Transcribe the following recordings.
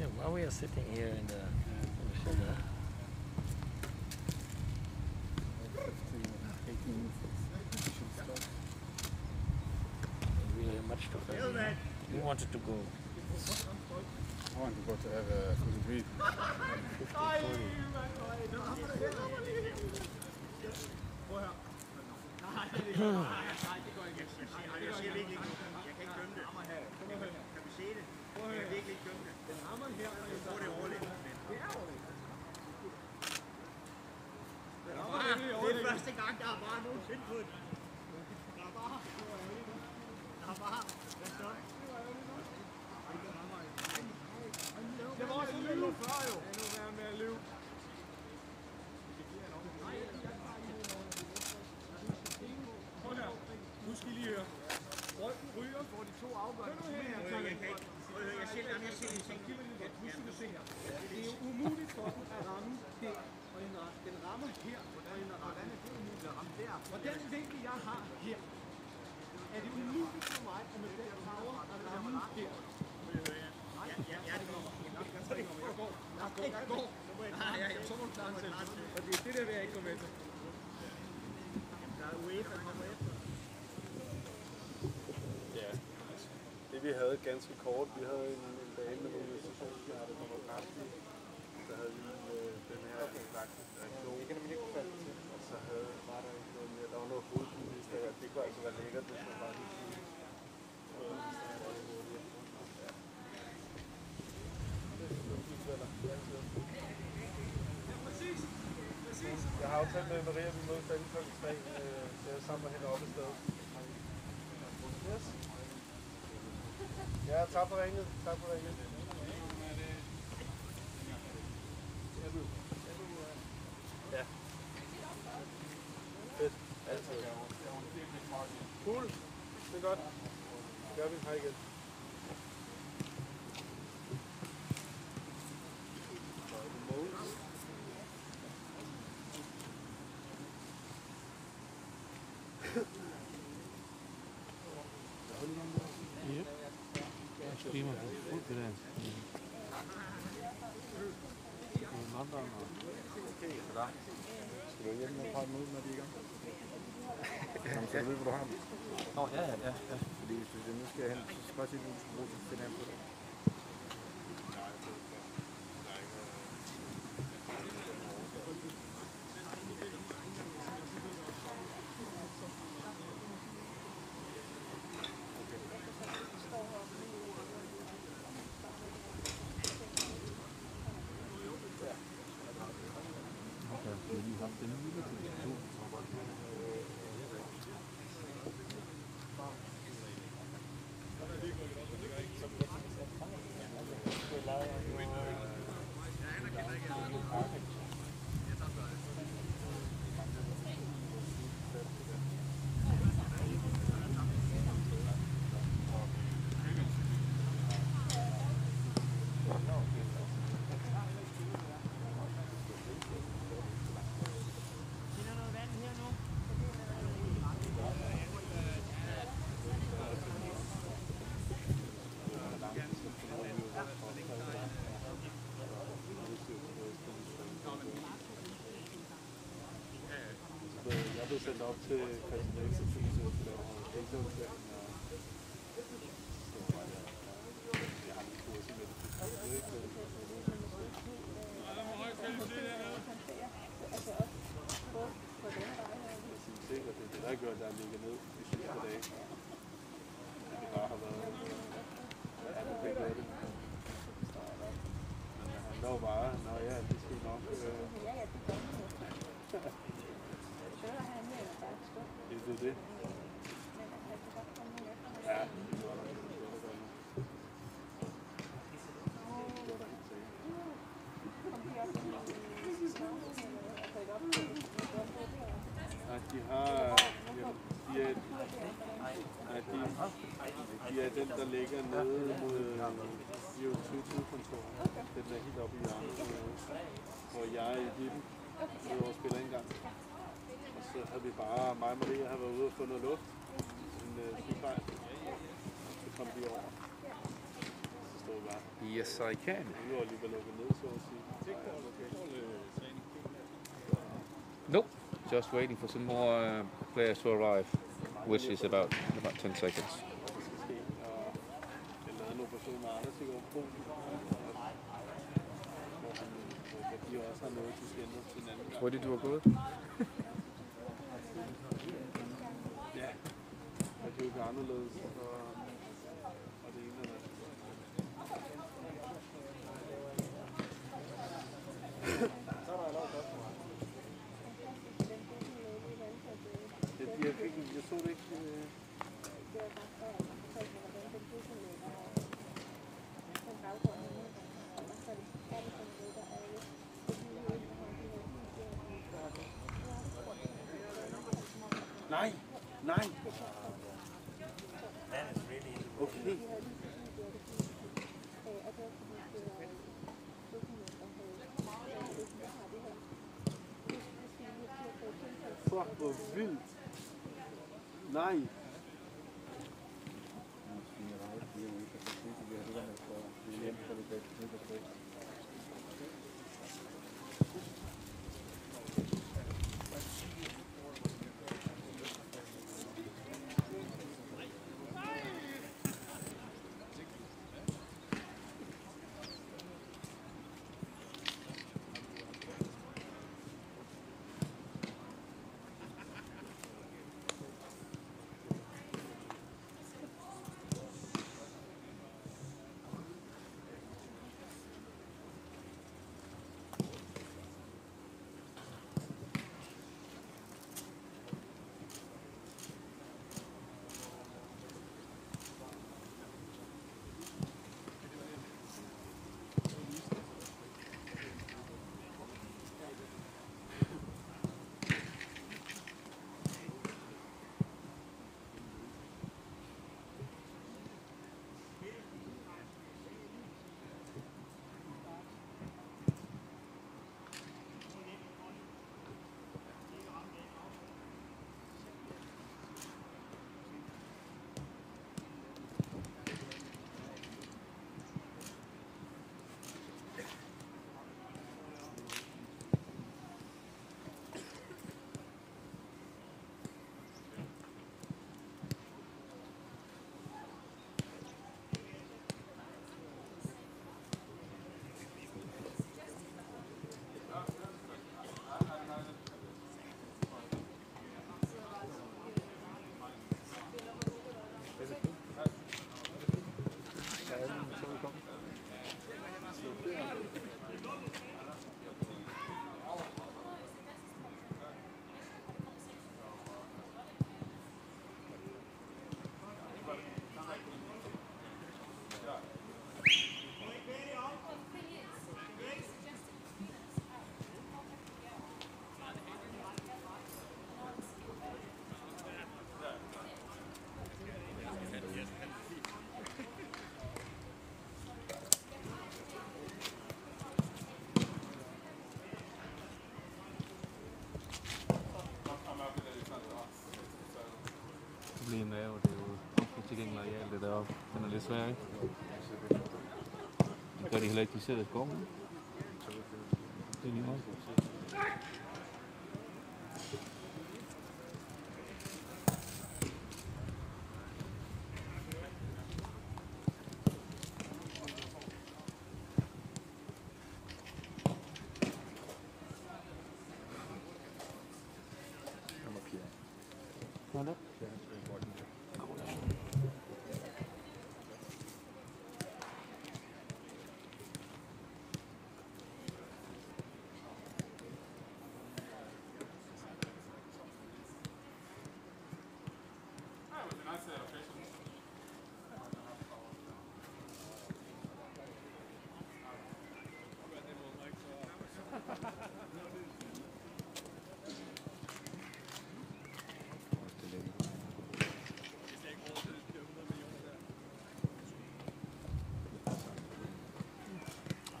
Yeah, while we are sitting here in the shelter, we are much tougher. We wanted to go. I want to go to have a food and breathe. 15, 40. Vi havde ganske kort. Vi havde en bane med nogle institutioner, der var kraftige. Så havde vi den her reaktion, og så var der ikke noget mere. Der var noget hovedkyndighed, og det kunne altså være lækkert, hvis man bare lige kunne. Jeg har aftalt med Maria, vi mødes alle kl. 3. Jeg samler hende op i stedet. Ja, tak for ringet. Tak for ringet. Ja. Fedt. Altid. Cool. Det er godt. Gør vi. Hej igen. Ja. Fordi hvis det nu skal hen, så skal jeg også ikke bruge den anden på det. Jeg blev sendt op til Christian Eriksen Fise, for der var ægteudflæringen, og så var jeg, jeg har lidt kurser med det. Jeg ved ikke, hvad det er. Nej, der må højt kvalitet dernede. Jeg synes ikke, at det er det, der gør, at der ligger ned i sidste dag. Det bare har været, at man ikke gør det. Men det handler jo bare, når jeg er lidt nok. Det er det. Ja, det var der. Nej, de har... De er den, der ligger nede mod EU20-kontoret. Den er helt oppe i hjørnet, hvor jeg er i hippen. Vi var og spiller en gang. Og så havde vi bare, mig og Maria havde været ude og få noget luft. En sygefejl. Så kom vi over. Så stod vi bare. Yes, I can. Vi var lige ved at lukke ned, så at sige. Nope, just waiting for some more players to arrive, which is about 10 seconds. What did you do? Yeah, I do Garnel's. Nine. That is really okay. Fuck, hvor vildt. Nej. Problemet er jo, det er jo ofte tilgængeligt i alt det deroppe. Den er lidt svær, ikke? Det gør de heller ikke, de sidder i skoven. Det er lige meget.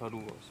Padua. So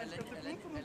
el año spiller med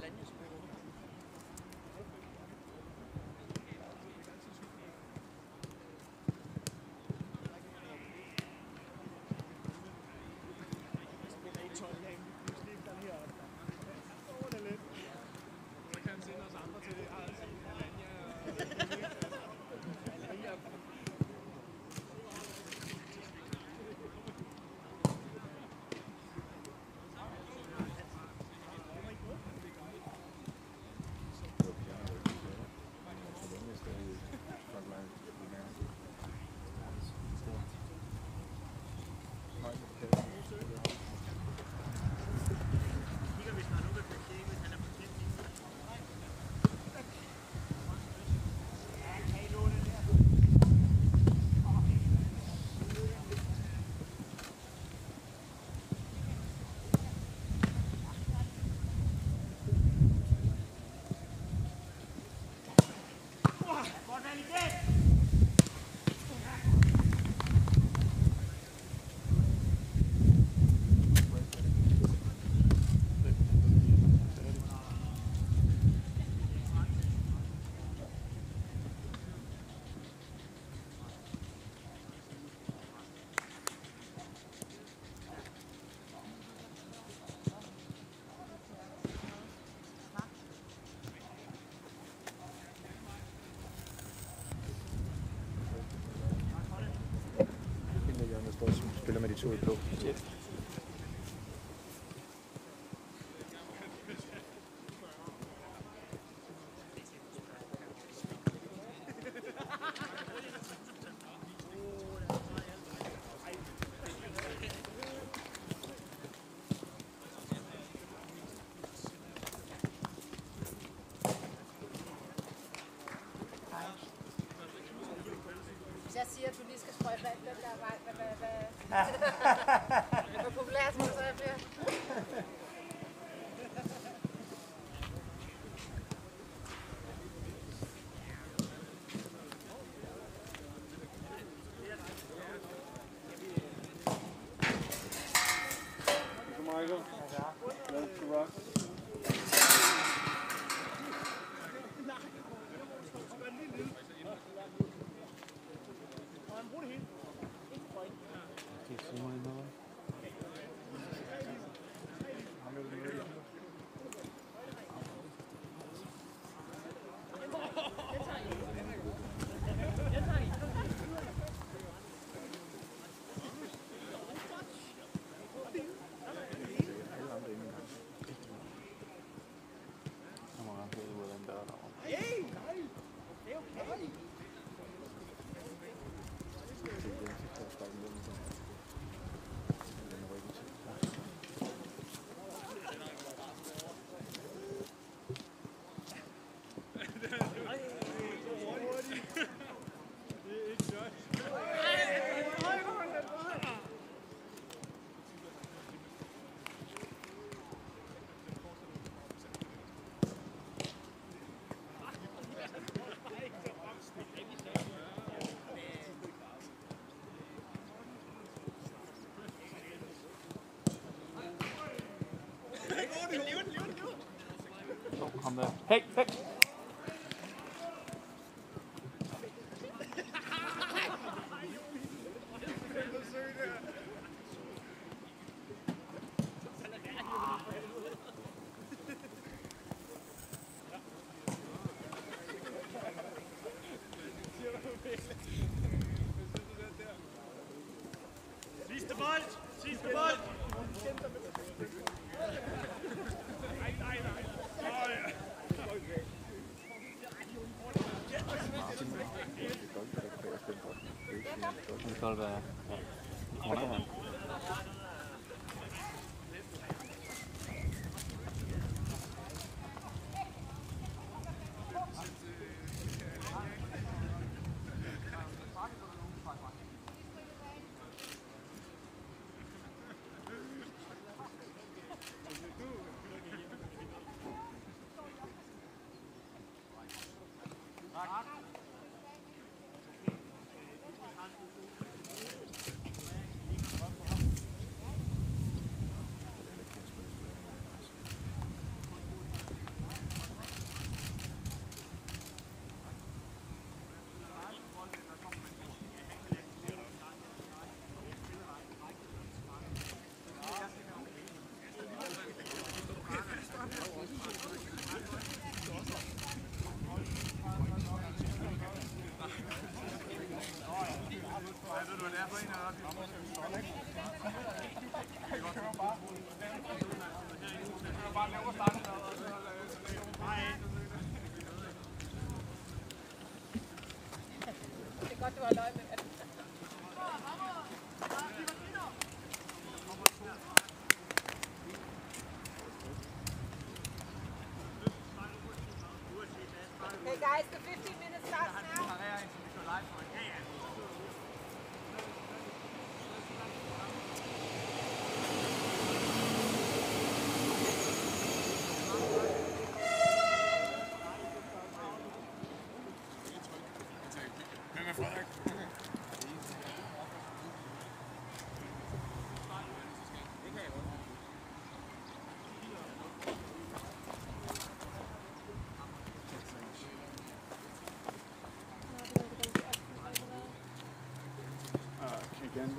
de to i blå. Yeah. Hvis jeg siger, at du lige skal sprøjte vand, det var populært, som så jeg bliver. Michael, let's rock. on the... Hey, hey! Sort of a... Hey guys, the 15 minutes starts now. Kan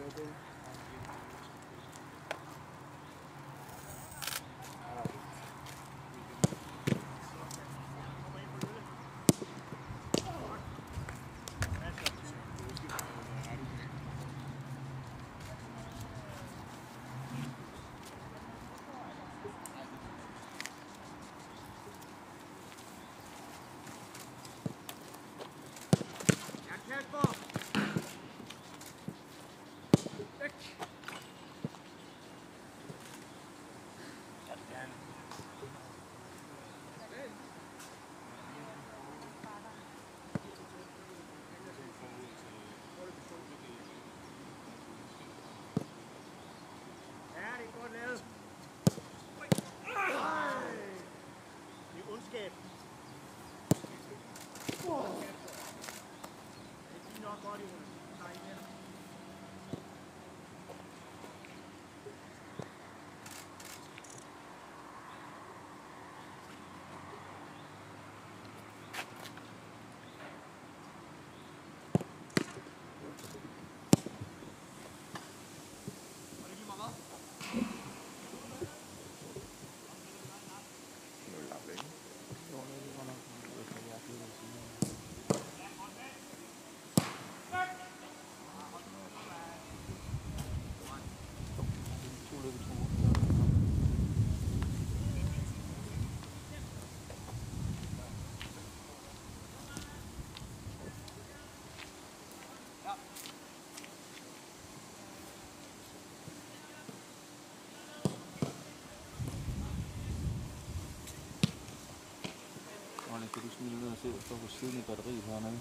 du smide ned og se, at der står på siden af batteriet hernede? Det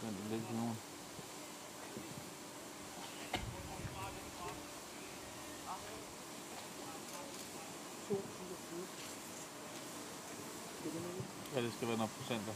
kan den lægge nogen. Ja, det skal være nogle procenter.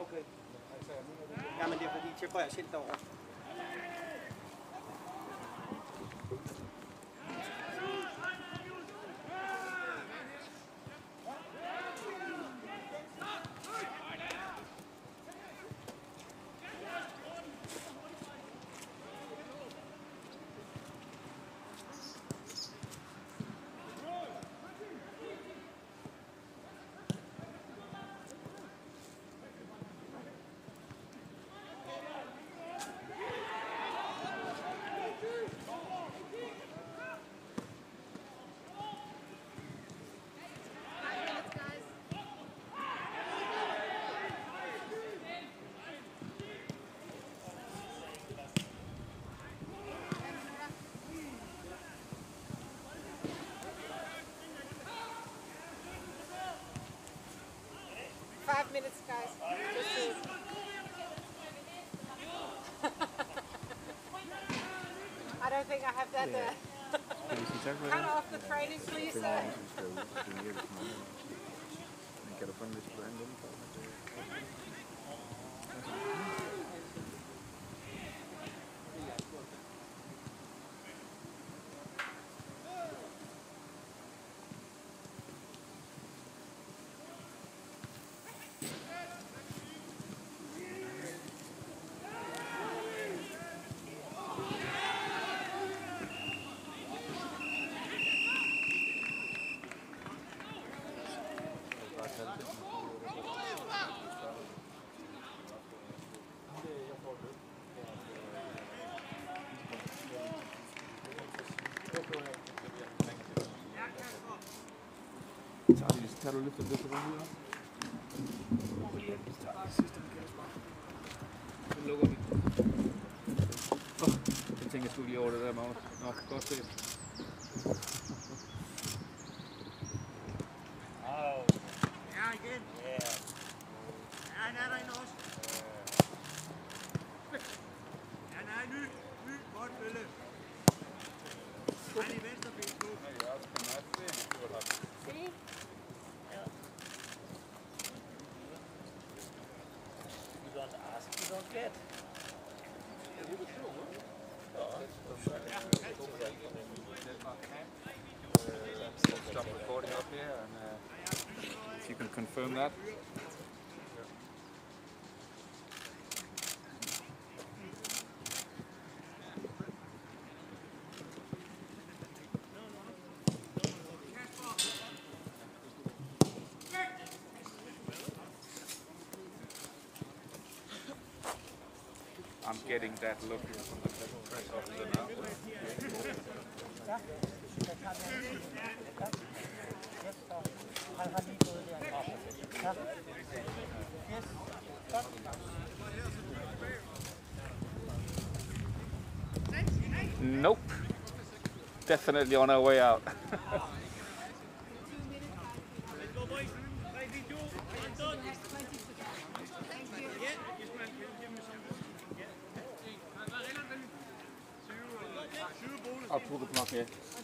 Okay. Jamen det er fordi, så går jeg selv derovre. Minutes, guys. Just to... I don't think I have that there. Cut off the training, please, sir. Kan du løfte lidt rundt her? Så lukker vi. Jeg tænker sgu lige over det der, Magnus. Nå, godt set. Ja, igen. Ja, han er der endnu også. Han er en ny målbølle. Han er i venstre ben nu. Se. Good. Stop recording up here, and if you can confirm that. I'm getting that look from the press officer now. Nope. Definitely on our way out. I'll pull the block here.